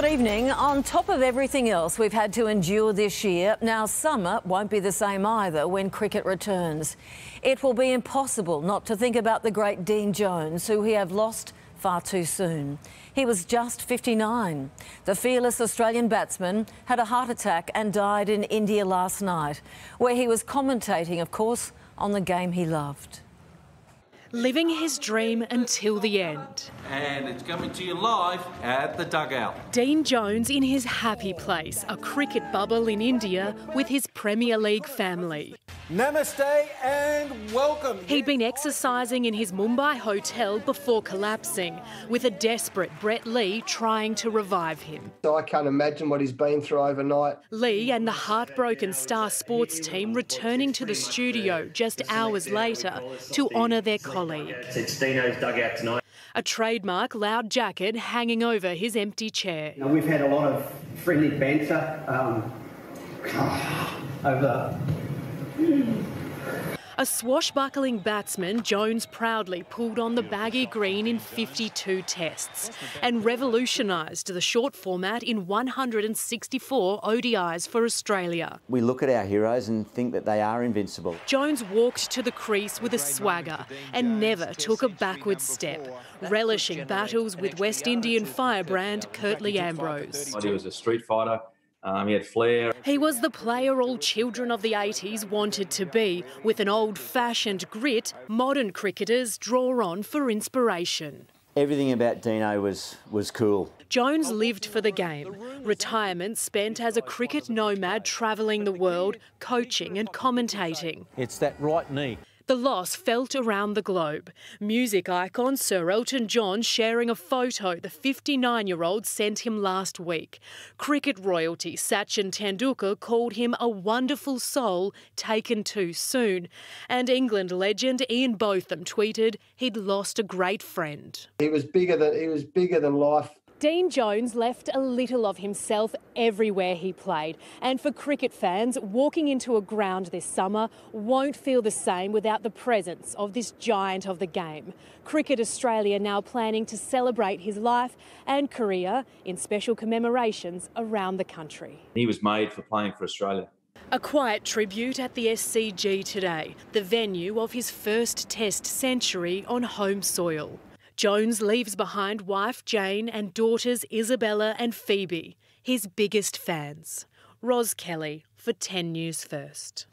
Good evening. On top of everything else we've had to endure this year, now summer won't be the same either when cricket returns. It will be impossible not to think about the great Dean Jones, who we have lost far too soon. He was just 59. The fearless Australian batsman had a heart attack and died in India last night, where he was commentating, of course, on the game he loved. Living his dream until the end. And it's coming to you live at the dugout. Dean Jones in his happy place, a cricket bubble in India with his Premier League family. Namaste and welcome. He'd been exercising in his Mumbai hotel before collapsing, with a desperate Brett Lee trying to revive him. I can't imagine what he's been through overnight. Lee and the heartbroken Star Sports team returning to the studio just hours later to honour their colleague. It's Dino's dugout tonight. A trademark loud jacket hanging over his empty chair. Now, we've had a lot of friendly banter over... A swashbuckling batsman, Jones proudly pulled on the baggy green in 52 tests and revolutionised the short format in 164 ODIs for Australia. We look at our heroes and think that they are invincible. Jones walked to the crease with a swagger and never took a backward step, relishing battles with West Indian firebrand Curtly Ambrose. He was a street fighter. He had flair. He was the player all children of the 80s wanted to be, with an old-fashioned grit modern cricketers draw on for inspiration. Everything about Dino was cool. Jones lived for the game. Retirement spent as a cricket nomad travelling the world, coaching and commentating. It's that right knee. The loss felt around the globe. Music icon Sir Elton John sharing a photo the 59-year-old sent him last week. Cricket royalty Sachin Tendulkar called him a wonderful soul taken too soon. And England legend Ian Botham tweeted he'd lost a great friend. He was bigger than life. Dean Jones left a little of himself everywhere he played, and for cricket fans, walking into a ground this summer won't feel the same without the presence of this giant of the game. Cricket Australia now planning to celebrate his life and career in special commemorations around the country. He was made for playing for Australia. A quiet tribute at the SCG today, the venue of his first Test century on home soil. Jones leaves behind wife Jane and daughters Isabella and Phoebe, his biggest fans. Roz Kelly for 10 News First.